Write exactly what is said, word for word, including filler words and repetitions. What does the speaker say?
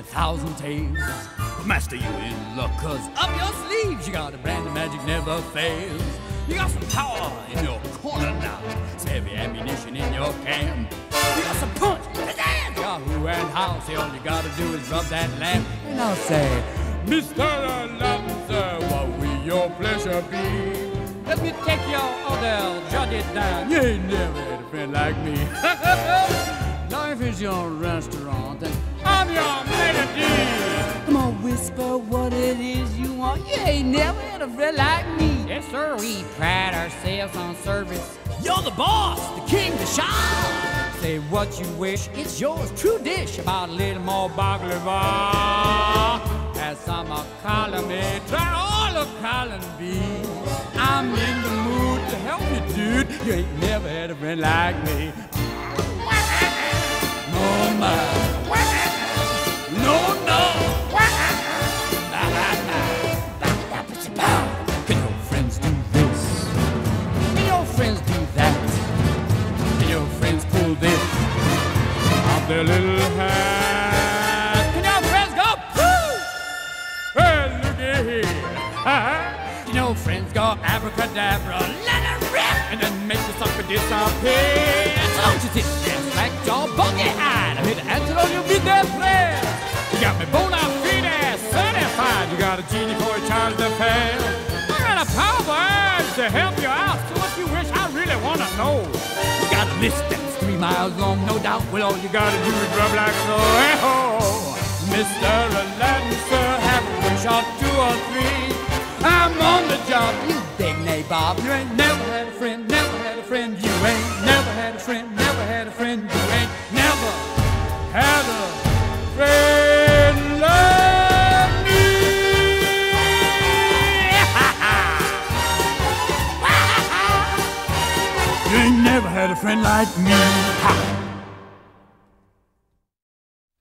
a thousand tales. But master, you in luck, cause up your sleeves you got a brand of magic never fails. You got some power in your corner now, some heavy ammunition in your camp. You got some punch, pizzazz, Yahoo and how. Say all you gotta do is rub that lamp. And I'll say, Mister Aladdin, sir, what will your pleasure be? Let me take your order, jot it down. You ain't never had a friend like me. Life is your restaurant and I'm your melody. Come on, whisper what it is you want. You ain't never had a friend like me. Yes, sir, we pride ourselves on service. You're the boss, the king, the shah. Say what you wish, it's yours, true dish. About a little more baklava. As I'm a column A, try all of column B. I'm in the mood to help you, dude. You ain't never had a friend like me. No, no, no, no. Can your friends do this? Can your friends do that? Can your friends pull this off their little hat? Can your friends go poo? Hey, look at here. You know, friends go abracadabra, let her rip, and then make the sucker disappear. Don't you sit there, slack jaw, boggy eyed. I'm here to answer all your big damn prayers. You got me bona fide ass, certified. You got a genie for a charge to pay. I got a powerful urge to help you out. So what you wish, I really wanna know. You got a list that's three miles long, no doubt. Well, all you gotta do is rub like so. Hey ho, Mister Aladdin, sir, have a wish or two or three. I'm on the job, you big nabob. You ain't never had a friend, never had a friend. You ain't never had a friend, never had a friend. You ain't never had a friend like me. You ain't never had a friend like me.